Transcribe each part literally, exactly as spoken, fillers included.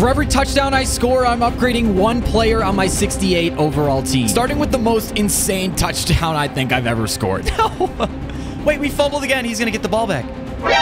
For every touchdown I score, I'm upgrading one player on my sixty-eight overall team. Starting with the most insane touchdown I think I've ever scored. No. Wait, we fumbled again. He's going to get the ball back.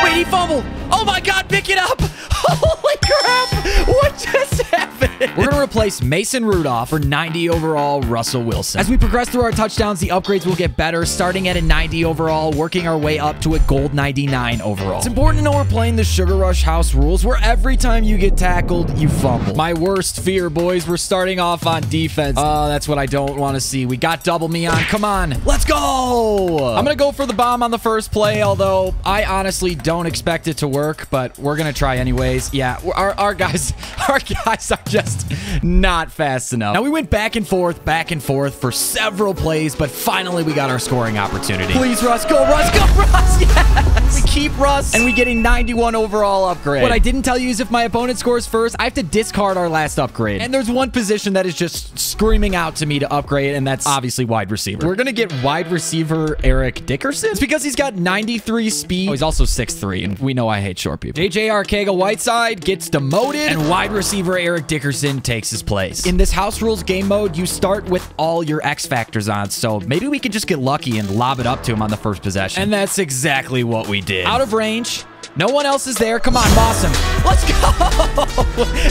Wait, he fumbled. Oh my God, pick it up. Holy crap. What just happened? We're going to replace Mason Rudolph for ninety overall Russell Wilson. As we progress through our touchdowns, the upgrades will get better, starting at a ninety overall, working our way up to a gold ninety-nine overall. It's important to know we're playing the Sugar Rush house rules where every time you get tackled, you fumble. My worst fear, boys. We're starting off on defense. Oh, that's what I don't want to see. We got double me on. Come on. Let's go. I'm going to go for the bomb on the first play, although I honestly don't expect it to work, but we're gonna try anyways. Yeah, our, our guys our guys are just not fast enough. Now we went back and forth back and forth for several plays, but finally we got our scoring opportunity. Please, Russ, go Russ, go Russ. Yes, we keep Russ and we get a ninety-one overall upgrade. What I didn't tell you is if my opponent scores first, I have to discard our last upgrade, and there's one position that is just screaming out to me to upgrade, and that's obviously wide receiver. We're gonna get wide receiver Eric Dickerson. It's because he's got ninety-three speed. Oh, he's also six three, and we know I hate short people. J J Archega Whiteside gets demoted, and wide receiver Eric Dickerson takes his place. In this house rules game mode, you start with all your X factors on, so maybe we can just get lucky and lob it up to him on the first possession. And that's exactly what we did. Out of range. No one else is there. Come on, Moss him. Let's go.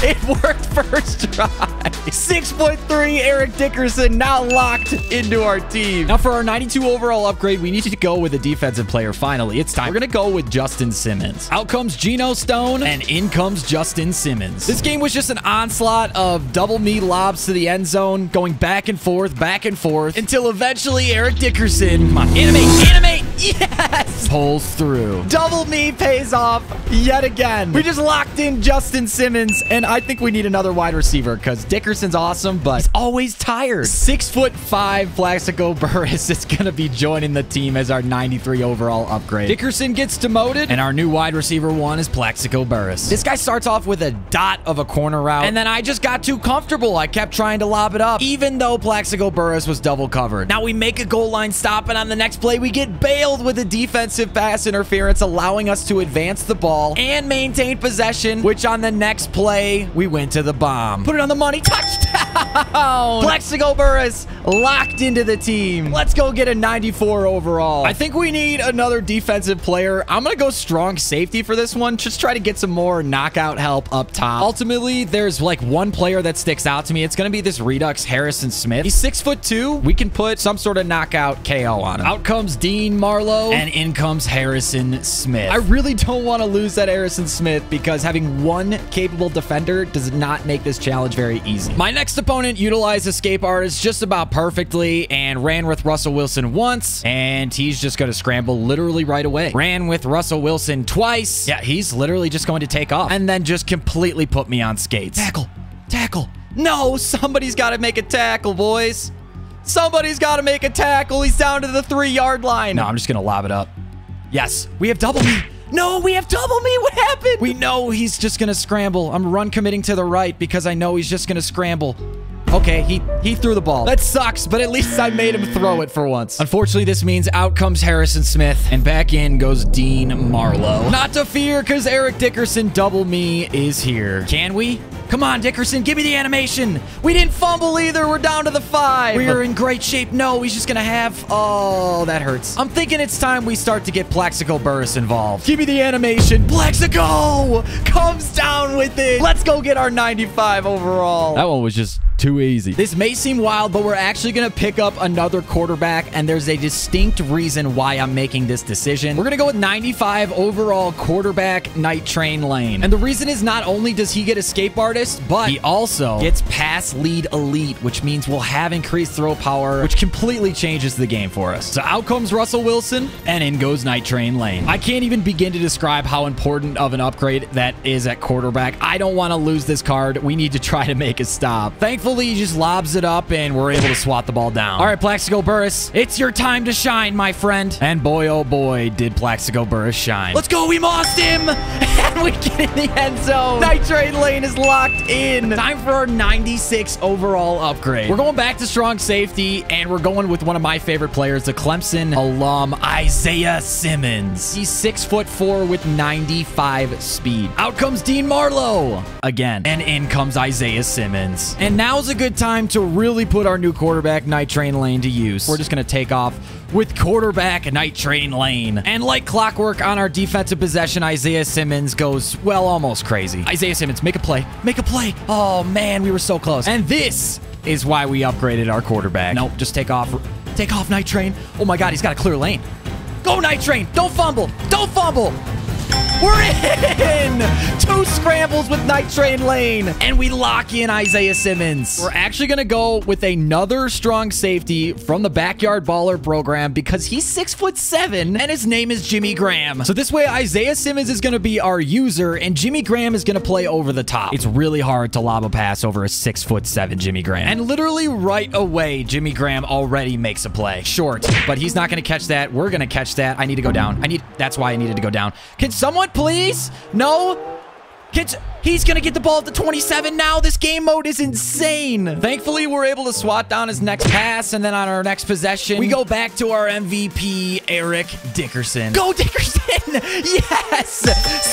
It worked first try. six point three Eric Dickerson now locked into our team. Now for our ninety-two overall upgrade, we need to go with a defensive player finally. It's time. We're going to go with Justin Simmons. Out comes Geno Stone, and in comes Justin Simmons. This game was just an onslaught of double me lobs to the end zone, going back and forth, back and forth, until eventually Eric Dickerson, come on, animate, animate, yes, pulls through. Double me pays off yet again. We just locked in Justin Simmons, and I think we need another wide receiver because Dickerson's awesome, but he's always tired. Six foot five Plaxico Burress is going to be joining the team as our ninety-three overall upgrade. Dickerson gets demoted, and our new wide receiver one is Plaxico Burress. This guy starts off with a dot of a corner route, and then I just got too comfortable. I kept trying to lob it up, even though Plaxico Burress was double covered. Now we make a goal line stop, and on the next play, we get bailed with a defensive pass interference, allowing us to advance the ball and maintain possession, which on the next play, we went to the bomb. Put it on the money. Touchdown! Plaxico Burress locked into the team. Let's go get a ninety-four overall. I think we need another defensive player. I'm going to go strong safety for this one. Just try to get some more knockout help up top. Ultimately, there's like one player that sticks out to me. It's going to be this Redux Harrison Smith. He's six foot two. We can put some sort of knockout K O on him. Out comes Dean Marlowe, and in comes Harrison Smith. I really don't want to lose that Harrison Smith because having one capable defender does not make this challenge very easy. My next opponent utilized escape artist just about perfectly and ran with Russell Wilson once, and he's just going to scramble literally right away. Ran with Russell Wilson twice. Yeah, he's literally just going to take off and then just completely put me on skates. Tackle, tackle. No, somebody's got to make a tackle, boys. Somebody's got to make a tackle. He's down to the three-yard line. No, I'm just going to lob it up. Yes, we have double me. No, we have double me. What happened? We know he's just going to scramble. I'm run committing to the right because I know he's just going to scramble. Okay, he, he threw the ball. That sucks, but at least I made him throw it for once. Unfortunately, this means out comes Harrison Smith, and back in goes Dean Marlowe. Not to fear, because Eric Dickerson double me is here. Can we? Come on, Dickerson, give me the animation. We didn't fumble either. We're down to the five. We're in great shape. No, he's just going to have... Oh, that hurts. I'm thinking it's time we start to get Plaxico Burress involved. Give me the animation. Plaxico comes down with it. Let's go get our ninety-five overall. That one was just... too easy. This may seem wild, but we're actually going to pick up another quarterback, and there's a distinct reason why I'm making this decision. We're going to go with ninety-five overall quarterback Night Train Lane. And the reason is not only does he get escape artist, but he also gets pass lead elite, which means we'll have increased throw power, which completely changes the game for us. So out comes Russell Wilson, and in goes Night Train Lane. I can't even begin to describe how important of an upgrade that is at quarterback. I don't want to lose this card. We need to try to make a stop. Thankfully, Hopefully he just lobs it up and we're able to swat the ball down. All right, Plaxico Burress, it's your time to shine, my friend. And boy, oh boy, did Plaxico Burress shine. Let's go. We mossed him. And we get in the end zone. Night Train Lane is locked in. Time for our ninety-six overall upgrade. We're going back to strong safety, and we're going with one of my favorite players, the Clemson alum, Isaiah Simmons. He's six foot four with ninety-five speed. Out comes Dean Marlowe again, and in comes Isaiah Simmons. And now's a good time to really put our new quarterback, Night Train Lane, to use. We're just going to take off with quarterback Night Train Lane. And like clockwork on our defensive possession, Isaiah Simmons goes, well, almost crazy. Isaiah Simmons, make a play. Make a play. Oh, man, we were so close. And this is why we upgraded our quarterback. Nope, just take off. Take off, Night Train. Oh, my God, he's got a clear lane. Go, Night Train. Don't fumble. Don't fumble. We're in! Two scrambles with Night Train Lane. And we lock in Isaiah Simmons. We're actually going to go with another strong safety from the Backyard Baller program because he's six foot seven and his name is Jimmy Graham. So this way, Isaiah Simmons is going to be our user and Jimmy Graham is going to play over the top. It's really hard to lob a pass over a six foot seven Jimmy Graham. And literally right away, Jimmy Graham already makes a play. Short, but he's not going to catch that. We're going to catch that. I need to go down. I need. That's why I needed to go down. Can someone please? No. Kids, he's going to get the ball at the twenty-seven now. This game mode is insane. Thankfully, we're able to swat down his next pass, and then on our next possession, we go back to our M V P, Eric Dickerson. Go, Dickerson! Yes!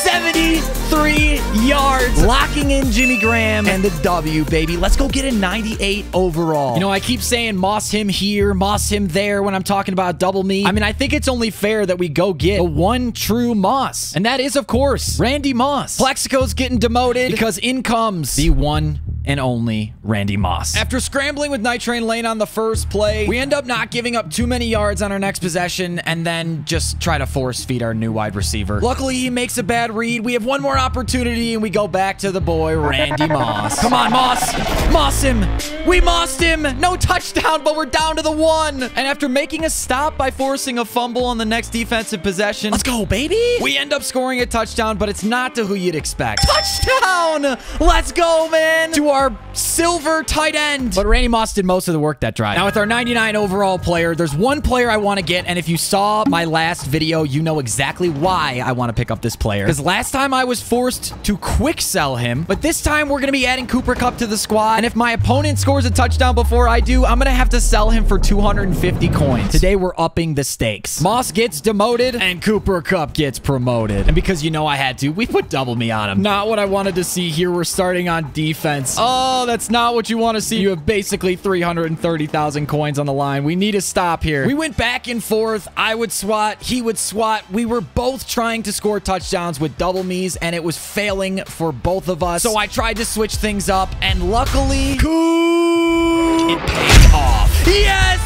seventy-three yards, locking in Jimmy Graham and the W, baby. Let's go get a ninety-eight overall. You know, I keep saying moss him here, moss him there when I'm talking about double me. I mean, I think it's only fair that we go get the one true moss, and that is, of course, Randy Moss. Plaxico's getting demoted because in comes the one and only Randy Moss. After scrambling with Night Train Lane on the first play, we end up not giving up too many yards on our next possession and then just try to force feed our new wide receiver. Luckily, he makes a bad read. We have one more opportunity and we go back to the boy, Randy Moss. Come on, Moss. Moss him. We mossed him. No touchdown, but we're down to the one. And after making a stop by forcing a fumble on the next defensive possession, let's go, baby. We end up scoring a touchdown, but it's not to who you'd expect. Touchdown. Let's go, man. To our silver tight end. But Randy Moss did most of the work that drive. Now with our ninety-nine overall player, there's one player I want to get. And if you saw my last video, you know exactly why I want to pick up this player. Because last time I was forced to quick sell him. But this time we're going to be adding Cooper Kupp to the squad. And if my opponent scores a touchdown before I do, I'm going to have to sell him for two hundred fifty coins. Today we're upping the stakes. Moss gets demoted and Cooper Kupp gets promoted. And because you know I had to, we put double me on him. Not what I wanted to see here. We're starting on defense. Oh, that's not what you want to see. You have basically three hundred thirty thousand coins on the line. We need a stop here. We went back and forth. I would swat. He would swat. We were both trying to score touchdowns with double me's, and it was failing for both of us. So I tried to switch things up, and luckily, Coop, it paid off. Yes!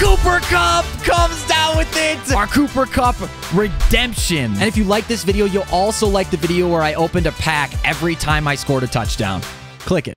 Cooper Kupp comes down with it. Our Cooper Kupp redemption. And if you like this video, you'll also like the video where I opened a pack every time I scored a touchdown. Click it.